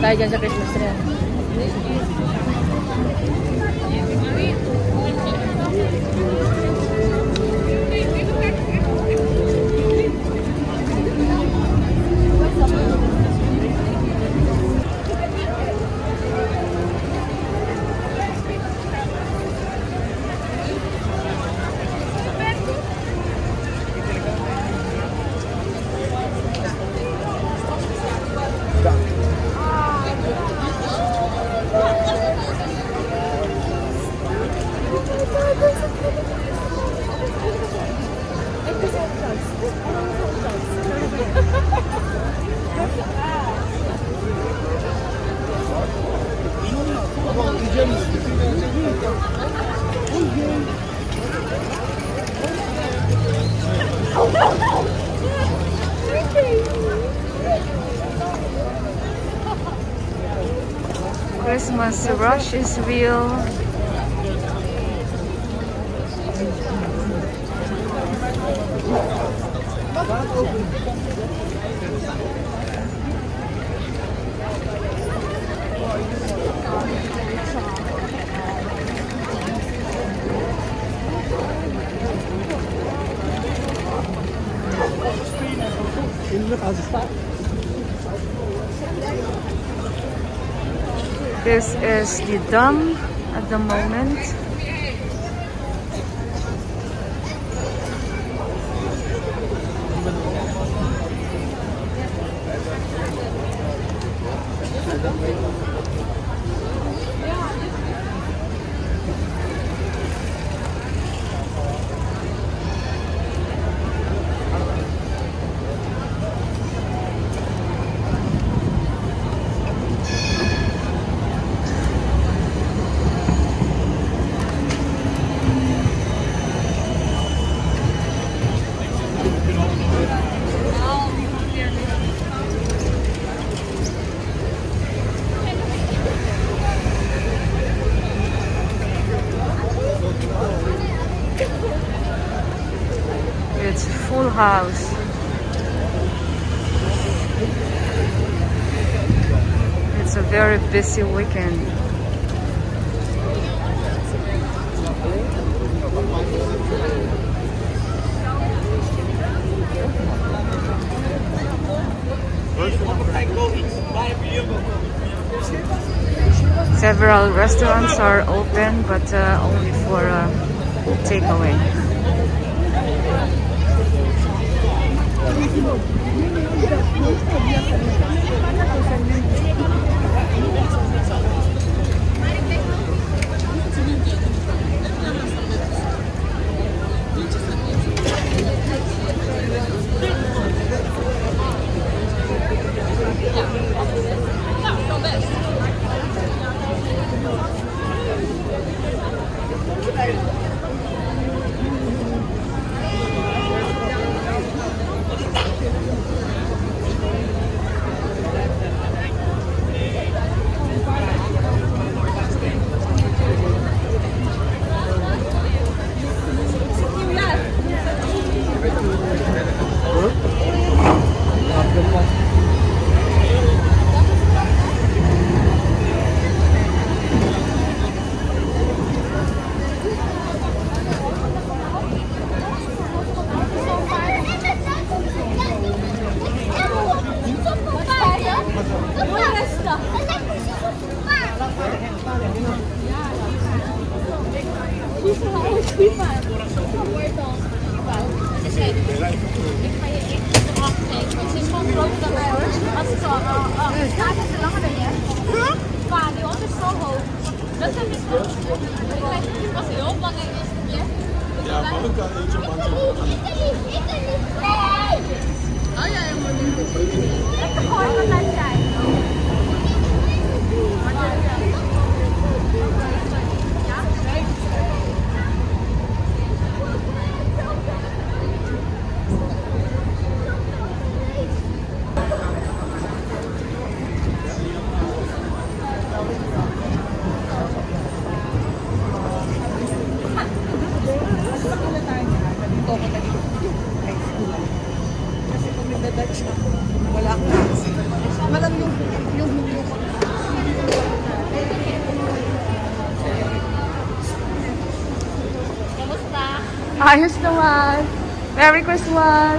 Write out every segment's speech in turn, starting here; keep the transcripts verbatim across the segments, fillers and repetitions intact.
Tayo dyan sa Christmas tree. Christmas rush is real. This is the dam at the moment. It's full house. It's a very busy weekend. Several restaurants are open, but uh, only for uh, takeaway. Ayos naman. Merry Christmas!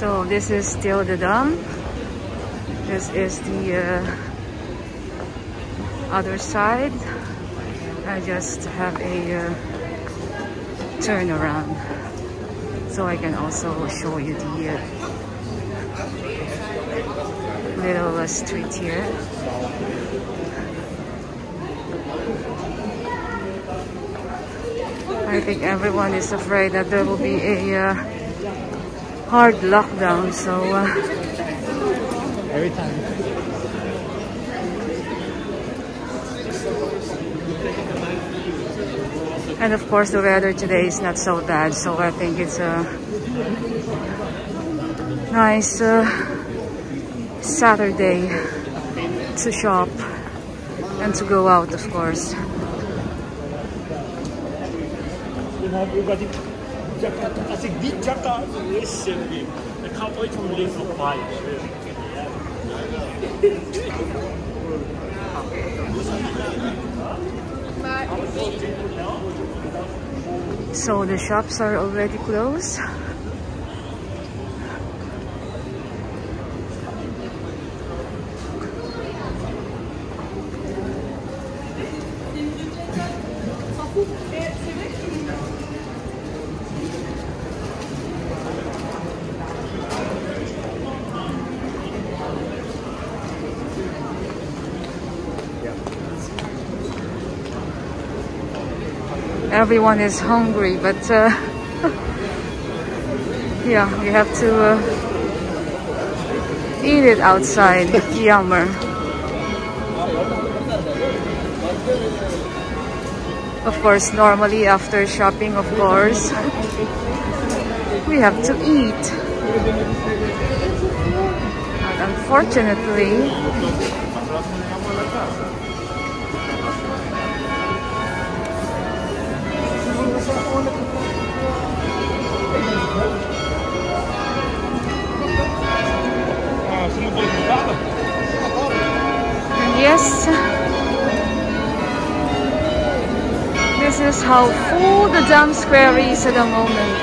So this is still the dam. This is the uh, other side. I just have a uh, turn around, so I can also show you the uh, little uh, street here. I think everyone is afraid that there will be a uh, hard lockdown, so uh, every time and of course the weather today is not so bad, so I think it's a nice uh, Saturday to shop and to go out, of course. Everybody, I think this Jakarta is really, I can't wait to live for life. So the shops are already closed. Everyone is hungry, but uh, yeah, we have to uh, eat it outside. Yummer. Of course, normally after shopping, of course, we have to eat. But unfortunately, yes, this is how full the Dam Square is at the moment.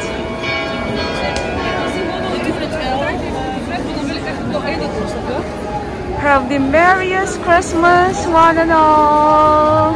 Have the merriest Christmas, one and all.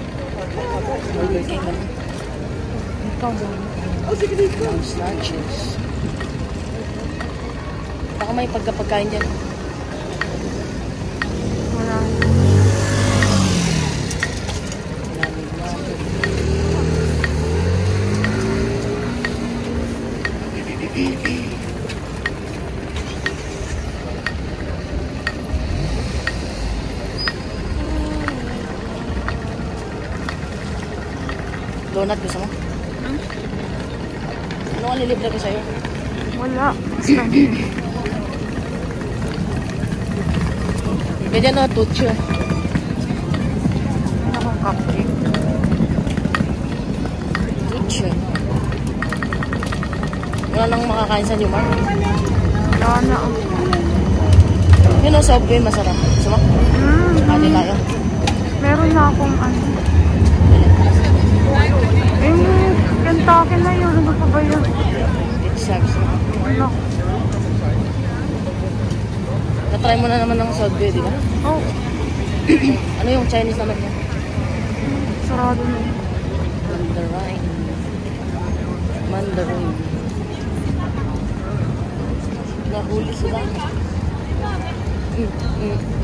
Burger King ba? Ikaw ba? Oh, sige, dito. Snatches. Baka may pagkapagkain dyan. Wala. Donut gusto mo? Hmm? Ano ang lilibre ko sa'yo? Wala. Ganyan na, tutsi. Ano akong cupcake? Tutsi. Wala nang makakain sa Newmark? Wala na. Yun ang Subway, masarap. Gusto mo? Hmm. Kali tayo. Meron na akong ano. Yung Kentucky na yun. Ano pa ba yun? Exactly. Ano? Natry mo na naman ng Subway, di ba? Oo. Oh. Ano yung Chinese naman niya? Sarado na yun. Mandarin. Mandarin. Nahuli sila. Mm-mm.